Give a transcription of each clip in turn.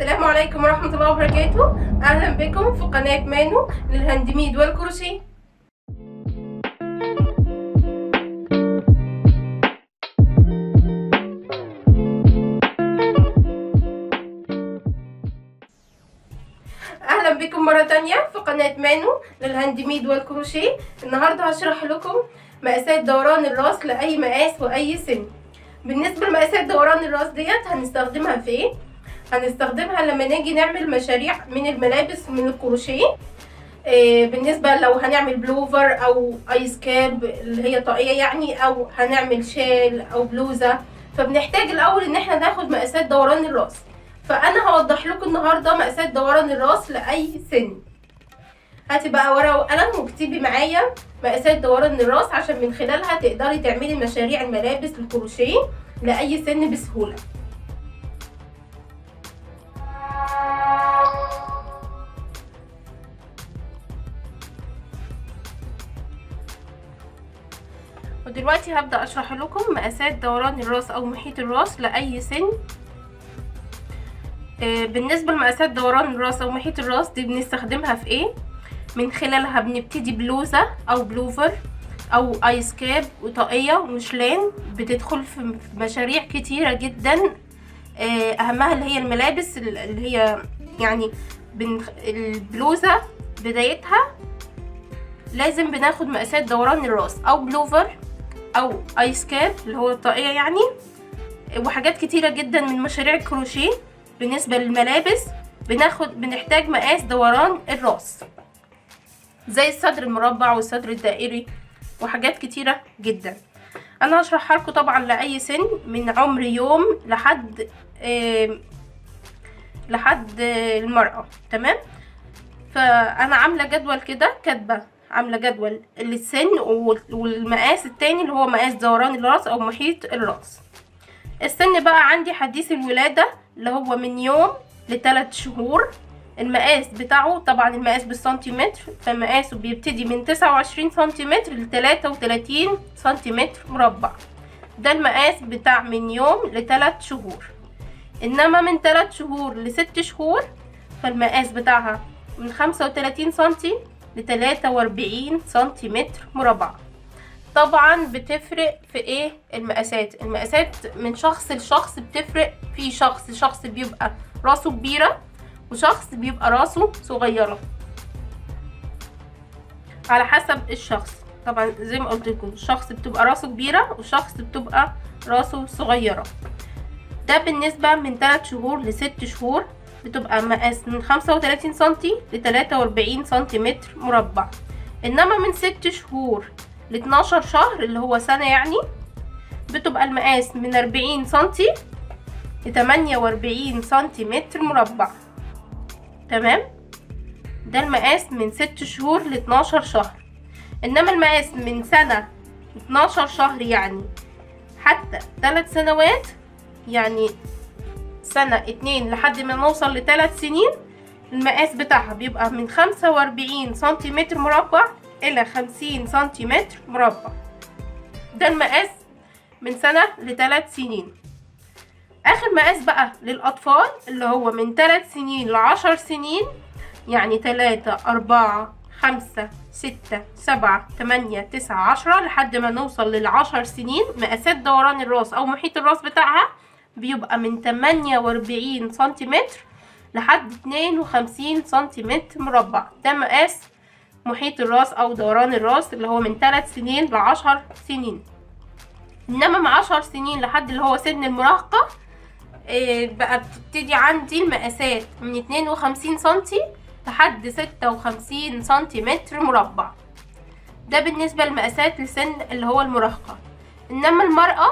السلام عليكم ورحمة الله وبركاته. اهلا بكم في قناة مانو للهاندميد والكروشيه. اهلا بكم مرة تانية في قناة مانو للهاندميد والكروشيه. النهاردة هشرح لكم مقاسات دوران الراس لأي مقاس وأي سن. بالنسبة لمقاسات دوران الراس ديت هنستخدمها في ايه؟ هنستخدمها لما نيجي نعمل مشاريع من الملابس من الكروشيه. بالنسبة لو هنعمل بلوفر او ايس كاب اللي هي طاقية يعني، او هنعمل شال او بلوزة، فبنحتاج الاول ان احنا ناخد مقاسات دوران الراس. فانا هوضح لكم النهاردة مقاسات دوران الراس لأي سن. هاتي بقى ورقة وقلم واكتبي معايا مقاسات دوران الراس عشان من خلالها تقدري تعملي مشاريع الملابس الكروشيه لأي سن بسهولة. ودلوقتي هبدأ اشرح لكم مقاسات دوران الراس او محيط الراس لأي سن. بالنسبة لمقاسات دوران الراس او محيط الراس دي بنستخدمها في ايه؟ من خلالها بنبتدي بلوزة او بلوفر او ايس كاب وطاقية ومشلان، بتدخل في مشاريع كتيرة جدا، اهمها اللي هي الملابس اللي هي يعني البلوزة بدايتها لازم بناخد مقاسات دوران الراس، او بلوفر او ايس كاب اللي هو الطاقية يعني، وحاجات كتيرة جدا من مشاريع الكروشيه. بالنسبة للملابس بنحتاج مقاس دوران الراس زي الصدر المربع والصدر الدائري وحاجات كتيرة جدا. انا هشرحها لكم طبعا لأي سن من عمر يوم لحد المرأة، تمام؟ فانا عاملة جدول كده، كاتبة عاملة جدول للسن والمقاس التاني اللي هو مقاس دوران الراس او محيط الراس. السن بقى عندي حديث الولادة اللي هو من يوم لثلاث شهور. المقاس بتاعه طبعا المقاس بالسنتيمتر، فمقاسه بيبتدي من 29 سنتيمتر ل 33 سنتيمتر مربع. ده المقاس بتاع من يوم لثلاث شهور. انما من 3 شهور لست شهور فالمقاس بتاعها من 35 سنتي ل 43 سنتيمتر مربع. طبعا بتفرق في ايه المقاسات من شخص لشخص بتفرق. في شخص بيبقى راسه كبيرة وشخص بيبقى راسه صغيرة على حسب الشخص. طبعا زي ما قلت لكم الشخص بتبقى راسه كبيرة وشخص بتبقى راسه صغيرة. ده بالنسبة من 3 شهور لست شهور بتبقى مقاس من 35 سنتي ل 43 سنتيمتر مربع. انما من 6 شهور ل 12 شهر اللي هو سنة يعني بتبقى المقاس من 40 سنتي ل 48 سنتيمتر مربع، تمام؟ ده المقاس من 6 شهور ل 12 شهر. انما المقاس من سنة 12 شهر يعني حتى 3 سنوات، يعني سنة 2 لحد ما نوصل ل 3 سنين، المقاس بتاعها بيبقى من 45 سنتيمتر مربع الى 50 سنتيمتر مربع. ده المقاس من سنة ل 3 سنين. اخر مقاس بقى للاطفال اللي هو من 3 سنين ل 10 سنين، يعني 3 4 5 6 7 8 9 10 لحد ما نوصل لل10 سنين. مقاسات دوران الراس او محيط الراس بتاعها بيبقى من 48 سنتيمتر لحد 52 سنتيمتر مربع. ده مقاس محيط الراس او دوران الراس اللي هو من 3 سنين ل 10 سنين. انما من 10 سنين لحد اللي هو سن المراهقة بقى بتبتدي عندي المقاسات من 52 سنتي لحد 56 سنتيمتر مربع. ده بالنسبة للمقاسات لسن اللي هو المراهقة. انما المرأة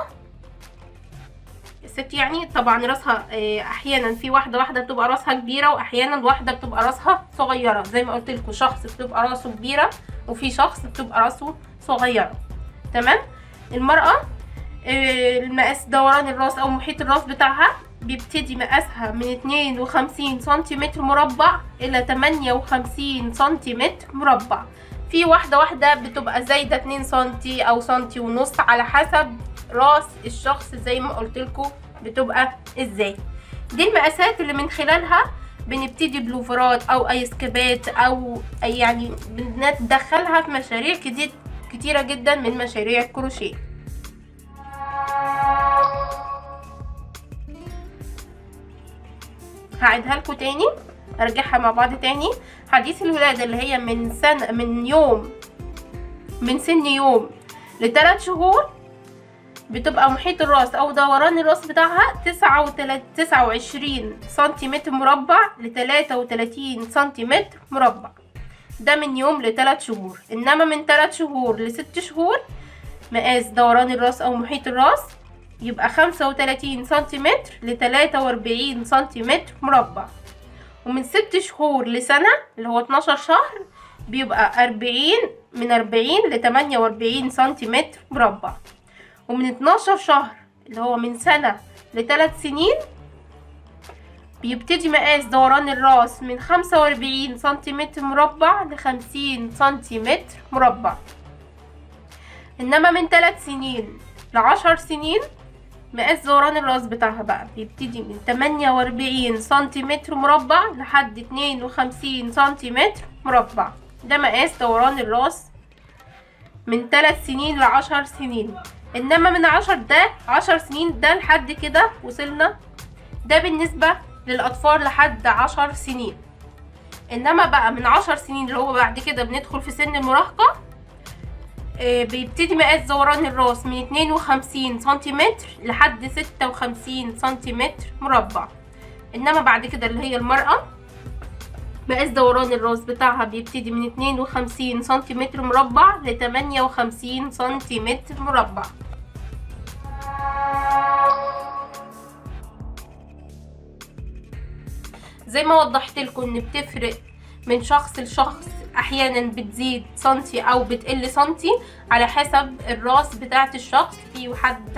الست يعني طبعا راسها احيانا في واحدة بتبقى راسها كبيرة واحيانا واحدة بتبقى راسها صغيرة. زي ما قلت لكم شخص بتبقى راسه كبيرة وفي شخص بتبقى راسه صغيرة، تمام؟ المرأة المقاس دوران الراس او محيط الراس بتاعها بيبتدي مقاسها من 52 سنتيمتر مربع الى 58 سنتيمتر مربع. في واحدة بتبقى زايدة 2 سنتي او سنتي ونص على حسب راس الشخص زي ما قلت لكم بتبقى ازاي. دي المقاسات اللي من خلالها بنبتدي بلوفرات او ايسكابات او يعني بندخلها في مشاريع كتيرة جدا من مشاريع الكروشيه. هعيدها لكم تاني، ارجعها مع بعض تاني. حديث الولاده اللي هي من سن يوم لثلاث شهور بتبقى محيط الراس او دوران الراس بتاعها 29 سنتيمتر مربع ل 33 سنتيمتر مربع، ده من يوم لثلاث شهور. انما من 3 شهور لست شهور مقاس دوران الراس او محيط الراس يبقى 35 سنتيمتر ل 43 سنتيمتر مربع، ومن 6 شهور لسنة اللي هو 12 شهر بيبقى 40 ل 48 سنتيمتر مربع، ومن 12 شهر اللي هو من سنة ل3 سنين بيبتدي مقاس دوران الراس من 45 سنتيمتر مربع ل 50 سنتيمتر مربع. انما من 3 سنين ل10 سنين مقاس دوران الراس بتاعها بقى بيبتدي من 48 سنتيمتر مربع لحد 52 سنتيمتر مربع، ده مقاس دوران الراس من 3 سنين ل10 سنين. انما من 10 سنين ده لحد كده وصلنا، ده بالنسبة للأطفال لحد 10 سنين. انما بقى من 10 سنين اللي هو بعد كده بندخل في سن المراهقة بيبتدي مقاس دوران الراس من 52 سنتيمتر لحد 56 سنتيمتر مربع. انما بعد كده اللي هي المرأة مقاس دوران الراس بتاعها بيبتدي من 52 سنتيمتر مربع ل 58 سنتيمتر مربع. زي ما وضحت لكم ان بتفرق من شخص لشخص، احيانا بتزيد سنتي او بتقل سنتي على حسب الراس بتاعه الشخص. في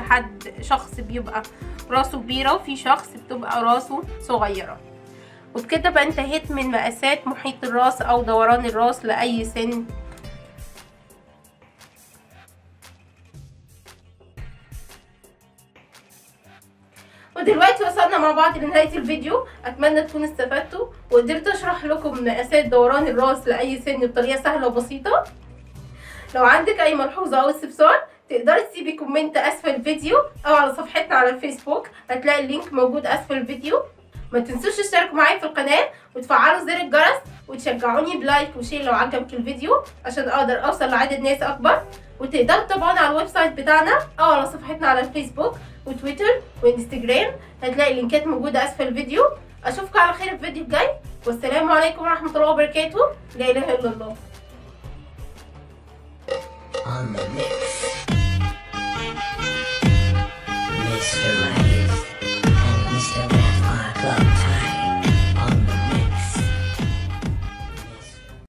حد شخص بيبقى راسه كبيره وفي شخص بتبقى راسه صغيره. وبكده بقى انتهيت من مقاسات محيط الراس او دوران الراس لاي سن. ودلوقتي وصلنا مع بعض لنهايه الفيديو، اتمنى تكونوا استفدتوا وقدرت اشرح لكم مقاسات دوران الراس لاي سن بطريقه سهله وبسيطه. لو عندك اي ملحوظه او استفسار تقدري تسيبي كومنت اسفل الفيديو او على صفحتنا على الفيسبوك، هتلاقي اللينك موجود اسفل الفيديو. ما تنسوش تشتركوا معايا في القناه وتفعلوا زر الجرس وتشجعوني بلايك وشير لو عجبك الفيديو عشان اقدر اوصل لعدد ناس اكبر. وتقدروا تتابعونا على الويب سايت بتاعنا او على صفحتنا على الفيسبوك وتويتر وانستجرام، هتلاقي اللينكات موجوده اسفل الفيديو. اشوفكم على خير في الفيديو الجاي، والسلام عليكم ورحمه الله وبركاته. لا اله الا الله.